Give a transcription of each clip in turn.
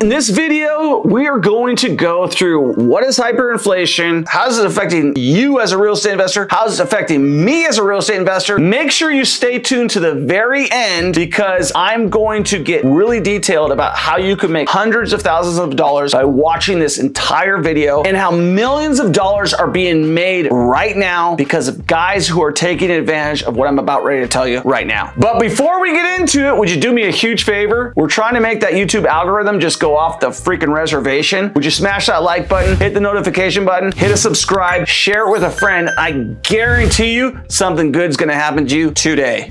In this video, we are going to go through what is hyperinflation, how is it affecting you as a real estate investor, how is it affecting me as a real estate investor. Make sure you stay tuned to the very end because I'm going to get really detailed about how you could make hundreds of thousands of dollars by watching this entire video and how millions of dollars are being made right now because of guys who are taking advantage of what I'm about ready to tell you right now. But before we get into it, would you do me a huge favor? We're trying to make that YouTube algorithm just go off the freaking reservation. Would you smash that like button, hit the notification button, hit a subscribe, share it with a friend. I guarantee you something good's gonna happen to you today.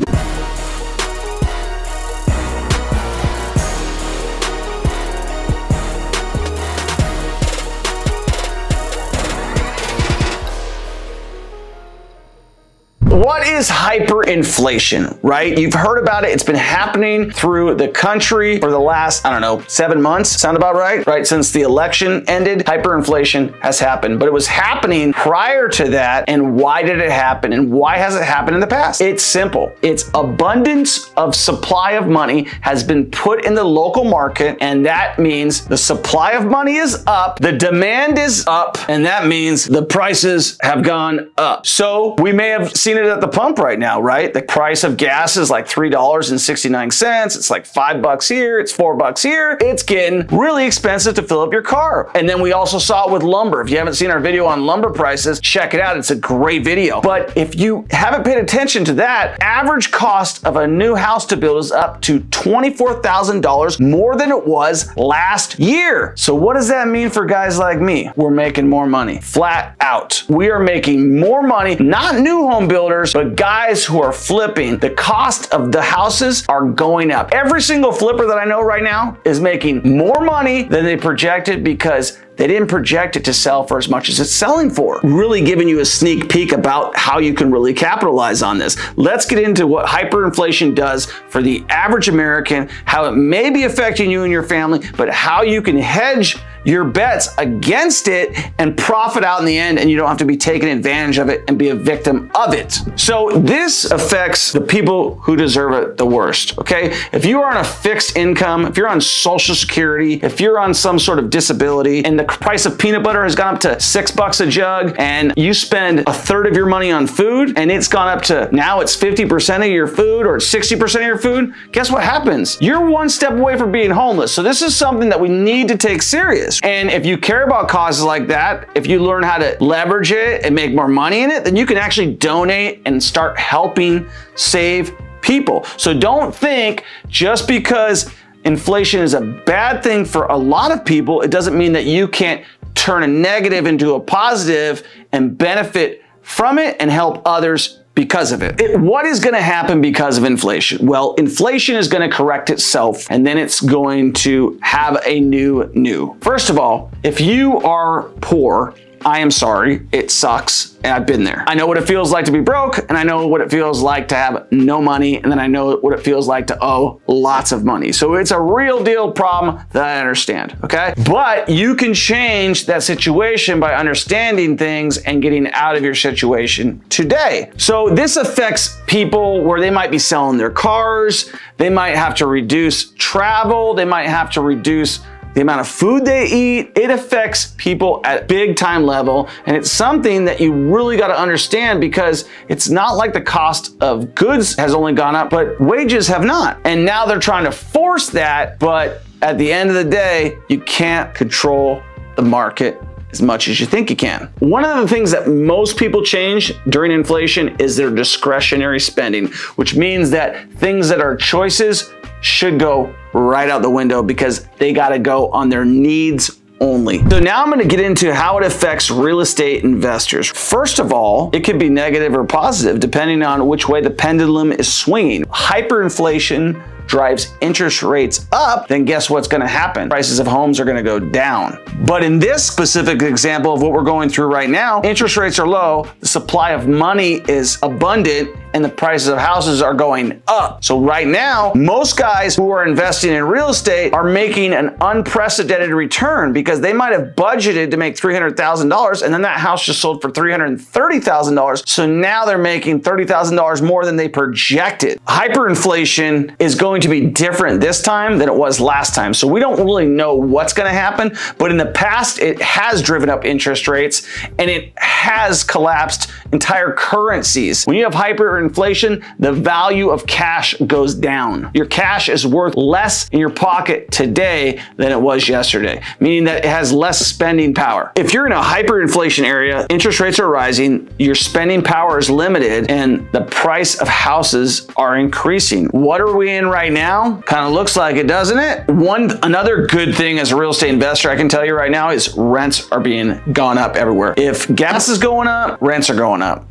What is hyperinflation, right? You've heard about it. It's been happening through the country for the last, I don't know, 7 months. Sound about right? Right? Since the election ended, hyperinflation has happened, but it was happening prior to that. And why did it happen? And why has it happened in the past? It's simple. It's abundance of supply of money has been put in the local market. And that means the supply of money is up, the demand is up, and that means the prices have gone up. So we may have seen it at the pump right now, right? The price of gas is like $3.69. It's like $5 here. It's $4 here. It's getting really expensive to fill up your car. And then we also saw it with lumber. If you haven't seen our video on lumber prices, check it out. It's a great video. But if you haven't paid attention to that, average cost of a new house to build is up to $24,000 more than it was last year. So what does that mean for guys like me? We're making more money, flat out. We are making more money, not new home builders, but guys who are flipping. The cost of the houses are going up. Every single flipper that I know right now is making more money than they projected because they didn't project it to sell for as much as it's selling for. Really giving you a sneak peek about how you can really capitalize on this. Let's get into what hyperinflation does for the average American, how it may be affecting you and your family, but how you can hedge your bets against it and profit out in the end, and you don't have to be taken advantage of it and be a victim of it. So this affects the people who deserve it the worst, okay? If you are on a fixed income, if you're on Social Security, if you're on some sort of disability, and the price of peanut butter has gone up to $6 a jug, and you spend a third of your money on food, and it's gone up to, now it's 50% of your food or 60% of your food, guess what happens? You're one step away from being homeless. So this is something that we need to take serious. And if you care about causes like that, if you learn how to leverage it and make more money in it, then you can actually donate and start helping save people. So don't think just because inflation is a bad thing for a lot of people, it doesn't mean that you can't turn a negative into a positive and benefit from it and help others because of it. What is going to happen because of inflation? Well, inflation is going to correct itself, and then it's going to have a new. First of all, if you are poor, I am sorry, it sucks, and I've been there. I know what it feels like to be broke, and I know what it feels like to have no money, and then I know what it feels like to owe lots of money. So it's a real deal problem that I understand, okay? But you can change that situation by understanding things and getting out of your situation today. So this affects people where they might be selling their cars, they might have to reduce travel, they might have to reduce the amount of food they eat. It affects people at big time level. And it's something that you really got to understand because it's not like the cost of goods has only gone up, but wages have not. And now they're trying to force that. But at the end of the day, you can't control the market as much as you think you can. One of the things that most people change during inflation is their discretionary spending, which means that things that are choices should go right out the window because they got to go on their needs only. So now I'm going to get into how it affects real estate investors. First of all, it could be negative or positive depending on which way the pendulum is swinging. Hyperinflation drives interest rates up, then guess what's going to happen? Prices of homes are going to go down. But in this specific example of what we're going through right now, interest rates are low, the supply of money is abundant, and the prices of houses are going up. So right now, most guys who are investing in real estate are making an unprecedented return because they might have budgeted to make $300,000 and then that house just sold for $330,000. So now they're making $30,000 more than they projected. Hyperinflation is going to be different this time than it was last time. So we don't really know what's going to happen, but in the past, it has driven up interest rates and it has collapsed entire currencies. When you have hyperinflation, the value of cash goes down. Your cash is worth less in your pocket today than it was yesterday, meaning that it has less spending power. If you're in a hyperinflation area, interest rates are rising, your spending power is limited, and the price of houses are increasing. What are we in right now? Kind of looks like it, doesn't it? Another good thing as a real estate investor I can tell you right now is rents are being gone up everywhere. If gas is going up, rents are going up.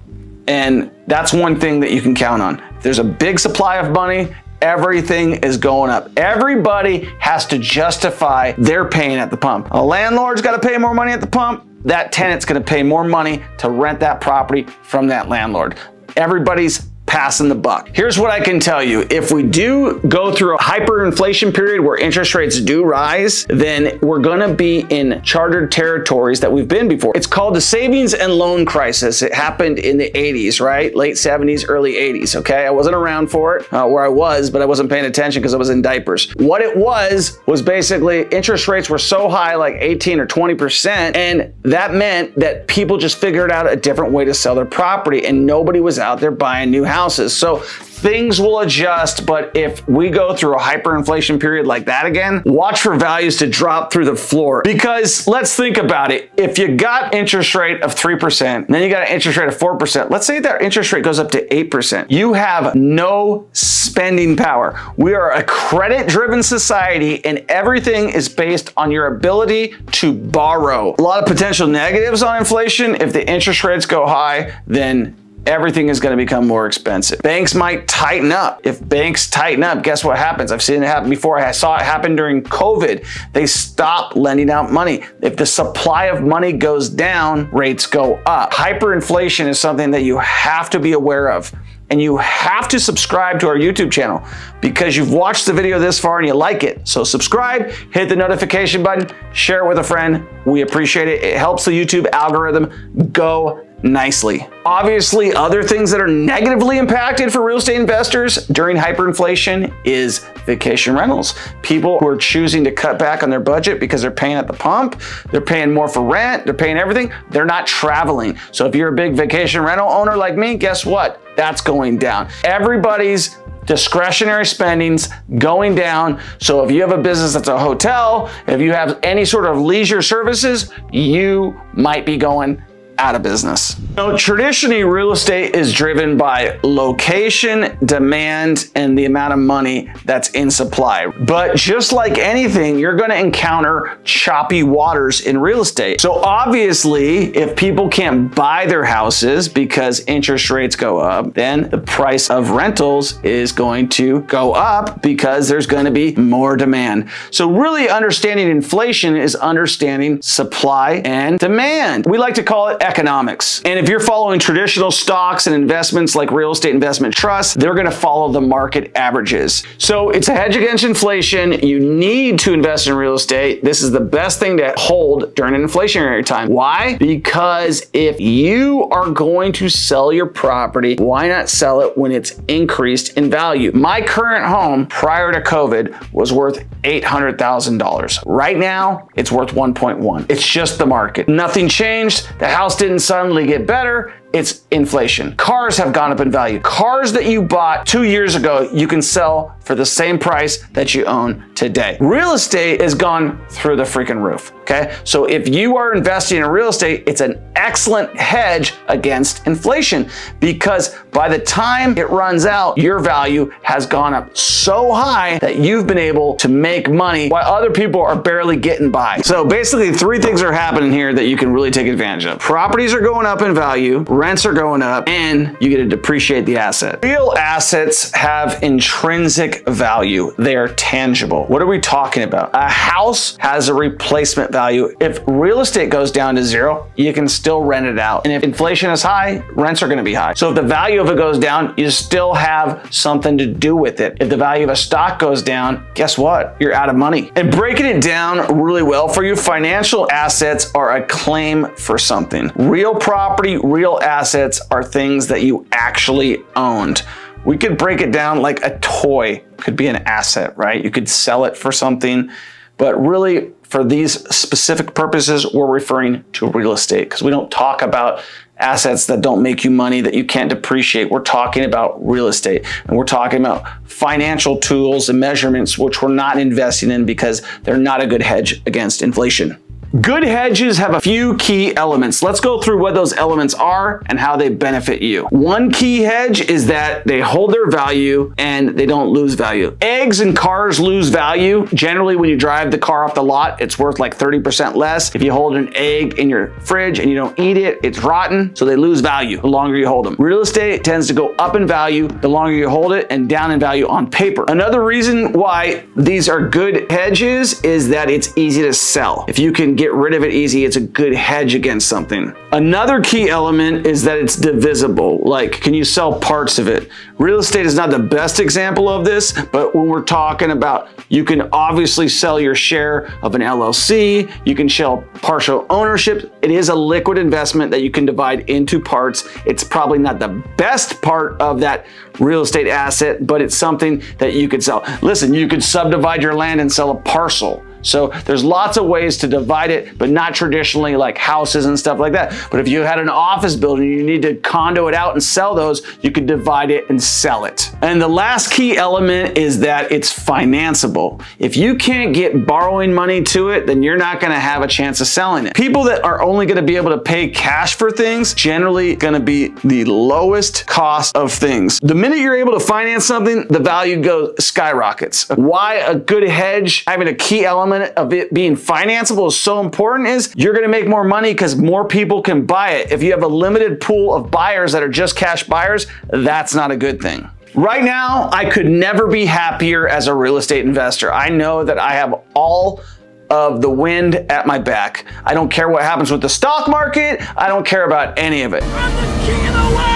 And that's one thing that you can count on. If there's a big supply of money, everything is going up. Everybody has to justify their paying at the pump. A landlord's got to pay more money at the pump. That tenant's going to pay more money to rent that property from that landlord. Everybody's passing the buck. Here's what I can tell you. If we do go through a hyperinflation period where interest rates do rise, then we're gonna be in charted territories that we've been before. It's called the Savings and Loan Crisis. It happened in the 80s, right? Late 70s, early 80s, okay? I wasn't around for it, where I was, but I wasn't paying attention because I was in diapers. What it was basically interest rates were so high, like 18 or 20%, and that meant that people just figured out a different way to sell their property and nobody was out there buying new houses. So things will adjust, but if we go through a hyperinflation period like that again, watch for values to drop through the floor. Because let's think about it. If you got interest rate of 3%, then you got an interest rate of 4%. Let's say that interest rate goes up to 8%. You have no spending power. We are a credit-driven society and everything is based on your ability to borrow. A lot of potential negatives on inflation. If the interest rates go high, then everything is going to become more expensive. Banks might tighten up. If banks tighten up, guess what happens? I've seen it happen before. I saw it happen during COVID. They stopped lending out money. If the supply of money goes down, rates go up. Hyperinflation is something that you have to be aware of. And you have to subscribe to our YouTube channel because you've watched the video this far and you like it. So subscribe, hit the notification button, share it with a friend. We appreciate it. It helps the YouTube algorithm go nicely. Obviously, other things that are negatively impacted for real estate investors during hyperinflation is vacation rentals. People who are choosing to cut back on their budget because they're paying at the pump, they're paying more for rent, they're paying everything, they're not traveling. So if you're a big vacation rental owner like me, guess what? That's going down. Everybody's discretionary spending's going down. So if you have a business that's a hotel, if you have any sort of leisure services, you might be going out of business. So traditionally, real estate is driven by location, demand, and the amount of money that's in supply. But just like anything, you're going to encounter choppy waters in real estate. So obviously, if people can't buy their houses because interest rates go up, then the price of rentals is going to go up because there's going to be more demand. So really understanding inflation is understanding supply and demand. We like to call it economics. And if you're following traditional stocks and investments like real estate investment trusts, they're going to follow the market averages. So it's a hedge against inflation. You need to invest in real estate. This is the best thing to hold during an inflationary time. Why? Because if you are going to sell your property, why not sell it when it's increased in value? My current home prior to COVID was worth $800,000. Right now, it's worth 1.1. It's just the market. Nothing changed. The house didn't suddenly get better. It's inflation. Cars have gone up in value. Cars that you bought 2 years ago, you can sell for the same price that you own today. Real estate has gone through the freaking roof, okay? So if you are investing in real estate, it's an excellent hedge against inflation because by the time it runs out, your value has gone up so high that you've been able to make money while other people are barely getting by. So basically, three things are happening here that you can really take advantage of. Properties are going up in value. rents are going up, and you get to depreciate the asset. Real assets have intrinsic value. They are tangible. What are we talking about? A house has a replacement value. If real estate goes down to zero, you can still rent it out. And if inflation is high, rents are going to be high. So if the value of it goes down, you still have something to do with it. If the value of a stock goes down, guess what? You're out of money. And breaking it down really well for you, financial assets are a claim for something. Real property, real assets are things that you actually owned. We could break it down like a toy could be an asset, right? You could sell it for something, but really for these specific purposes, we're referring to real estate because we don't talk about assets that don't make you money, that you can't depreciate. We're talking about real estate, and we're talking about financial tools and measurements, which we're not investing in because they're not a good hedge against inflation. Good hedges have a few key elements. Let's go through what those elements are and how they benefit you. One key hedge is that they hold their value and they don't lose value. Eggs and cars lose value. Generally, when you drive the car off the lot, it's worth like 30% less. If you hold an egg in your fridge and you don't eat it, it's rotten. So they lose value the longer you hold them. Real estate tends to go up in value the longer you hold it and down in value on paper. Another reason why these are good hedges is that it's easy to sell. If you can get rid of it easy, it's a good hedge against something. Another key element is that it's divisible. Like, can you sell parts of it? Real estate is not the best example of this, but when we're talking about, you can obviously sell your share of an LLC, you can sell partial ownership. It is a liquid investment that you can divide into parts. It's probably not the best part of that real estate asset, but it's something that you could sell. Listen, you could subdivide your land and sell a parcel. So there's lots of ways to divide it, but not traditionally like houses and stuff like that. But if you had an office building, you need to condo it out and sell those, you could divide it and sell it. And the last key element is that it's financeable. If you can't get borrowing money to it, then you're not gonna have a chance of selling it. People that are only gonna be able to pay cash for things, generally gonna be the lowest cost of things. The minute you're able to finance something, the value goes skyrockets. Why a good hedge, having a key element of it being financeable is so important is you're going to make more money because more people can buy it. If you have a limited pool of buyers that are just cash buyers, that's not a good thing. Right now, I could never be happier as a real estate investor. I know that I have all of the wind at my back. I don't care what happens with the stock market. I don't care about any of it. I'm the king of the world.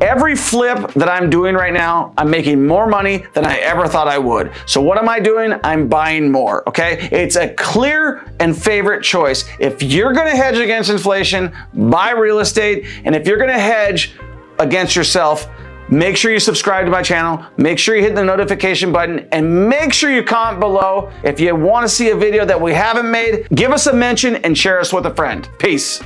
Every flip that I'm doing right now, I'm making more money than I ever thought I would. So what am I doing? I'm buying more, okay? It's a clear and favorite choice. If you're gonna hedge against inflation, buy real estate. And if you're gonna hedge against yourself, make sure you subscribe to my channel, make sure you hit the notification button, and make sure you comment below if you wanna see a video that we haven't made. Give us a mention and share us with a friend. Peace.